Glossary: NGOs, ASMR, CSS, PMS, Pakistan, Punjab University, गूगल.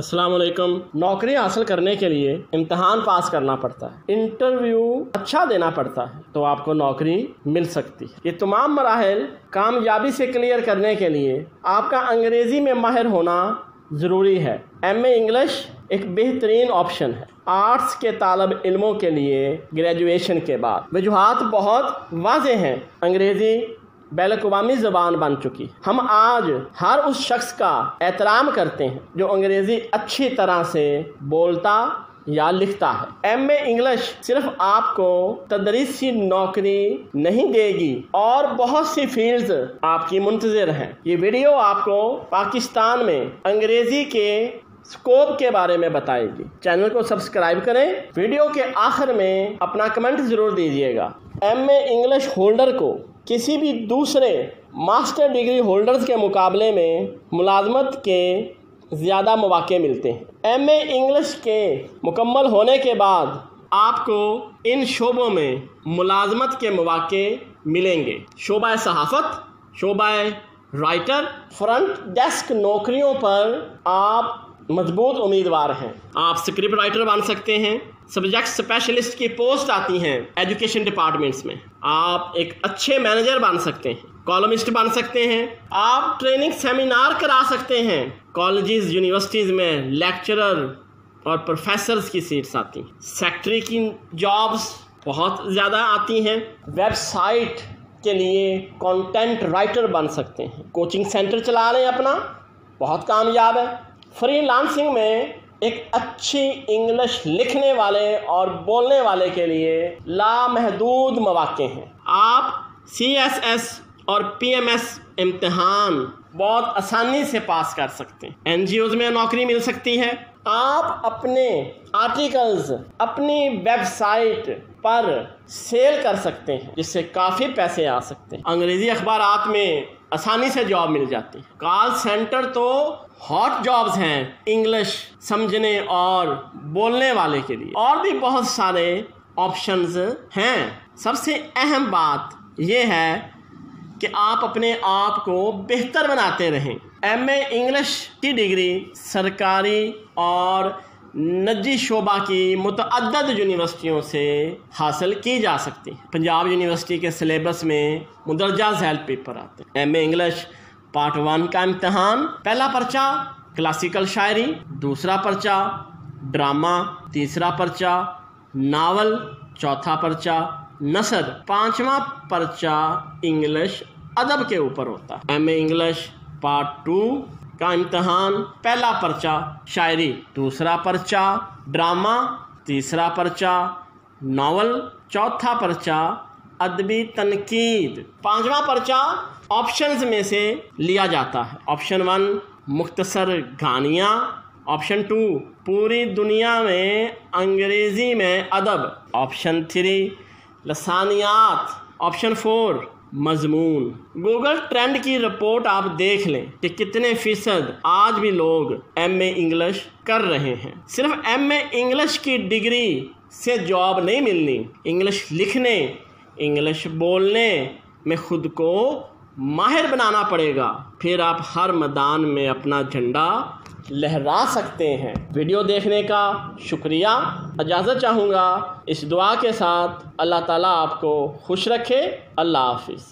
अस्सलाम वालेकुम। नौकरी हासिल करने के लिए इम्तहान पास करना पड़ता है, इंटरव्यू अच्छा देना पड़ता है तो आपको नौकरी मिल सकती है। ये तमाम मराहल कामयाबी से क्लियर करने के लिए आपका अंग्रेज़ी में माहिर होना ज़रूरी है। एमए इंग्लिश एक बेहतरीन ऑप्शन है आर्ट्स के तालब इल्मों के लिए ग्रेजुएशन के बाद। वजूहात बहुत वाज़े हैं। अंग्रेज़ी बैलकुवामी ज़बान बन चुकी है। हम आज हर उस शख्स का एहतराम करते हैं जो अंग्रेज़ी अच्छी तरह से बोलता या लिखता है। एमए इंग्लिश सिर्फ आपको तदरीसी नौकरी नहीं देगी और बहुत सी फील्ड्स आपकी मुंतज़िर हैं। ये वीडियो आपको पाकिस्तान में अंग्रेज़ी के स्कोप के बारे में बताएगी। चैनल को सब्सक्राइब करें। वीडियो के आखिर में अपना कमेंट ज़रूर दीजिएगा। एमए इंग्लिश होल्डर को किसी भी दूसरे मास्टर डिग्री होल्डर्स के मुकाबले में मुलाजमत के ज़्यादा मौके मिलते हैं। एमए इंग्लिश के मुकम्मल होने के बाद आपको इन शोबों में मुलाजमत के मौके मिलेंगे। शोबा सहाफ़त, शोबा राइटर, फ्रंट डेस्क नौकरियों पर आप मजबूत उम्मीदवार हैं। आप स्क्रिप्ट राइटर बन सकते हैं। सब्जेक्ट स्पेशलिस्ट की पोस्ट आती हैं एजुकेशन डिपार्टमेंट्स में। आप एक अच्छे मैनेजर बन सकते हैं, कॉलमिस्ट बन सकते हैं। आप ट्रेनिंग सेमिनार करा सकते हैं। कॉलेजेस यूनिवर्सिटीज़ में लेक्चरर और प्रोफेसर्स की सीट्स आती हैं। सेक्रेटरी की जॉब्स बहुत ज़्यादा आती हैं। वेबसाइट के लिए कंटेंट राइटर बन सकते हैं। कोचिंग सेंटर चला रहे हैं अपना, बहुत कामयाब है। फ्रीलांसिंग में एक अच्छी इंग्लिश लिखने वाले और बोलने वाले के लिए लामहदूद मौके हैं। आप CSS और PMS इम्तहान बहुत आसानी से पास कर सकते हैं। NGOs में नौकरी मिल सकती है। आप अपने आर्टिकल्स अपनी वेबसाइट पर सेल कर सकते हैं जिससे काफ़ी पैसे आ सकते हैं। अंग्रेज़ी अखबारात में आसानी से जॉब मिल जाती है। कॉल सेंटर तो हॉट जॉब्स हैं इंग्लिश समझने और बोलने वाले के लिए। और भी बहुत सारे ऑप्शंस हैं। सबसे अहम बात यह है कि आप अपने आप को बेहतर बनाते रहें। एमए इंग्लिश की डिग्री सरकारी और निजी शोबा की मुतअद्दद यूनिवर्सिटियों से हासिल की जा सकती है। पंजाब यूनिवर्सिटी के सिलेबस में मुंदरजा झैल पेपर आते हैं। एमए इंग्लिश पार्ट 1 का इम्तहान, पहला पर्चा क्लासिकल शायरी, दूसरा पर्चा ड्रामा, तीसरा पर्चा नावल, चौथा पर्चा नसर, पाँचवा पर्चा इंग्लिश अदब के ऊपर होता है। एमए इंग्लिश पार्ट 2 का इम्तहान, पहला पर्चा शायरी, दूसरा पर्चा ड्रामा, तीसरा पर्चा नावल, चौथा पर्चा अदबी तनकीद, पांचवा पर्चा ऑप्शंस में से लिया जाता है। ऑप्शन 1 मुख्तसर कहानियाँ, ऑप्शन 2 पूरी दुनिया में अंग्रेज़ी में अदब, ऑप्शन 3 लसानियात, ऑप्शन 4 मजमून। गूगल ट्रेंड की रिपोर्ट आप देख लें कि कितने फ़ीसद आज भी लोग एमए इंग्लिश कर रहे हैं। सिर्फ एमए इंग्लिश की डिग्री से जॉब नहीं मिलनी, इंग्लिश लिखने इंग्लिश बोलने में ख़ुद को माहिर बनाना पड़ेगा, फिर आप हर मैदान में अपना झंडा लहरा सकते हैं। वीडियो देखने का शुक्रिया। इजाज़त चाहूँगा इस दुआ के साथ। अल्लाह ताला आपको खुश रखे। अल्लाह हाफिज़।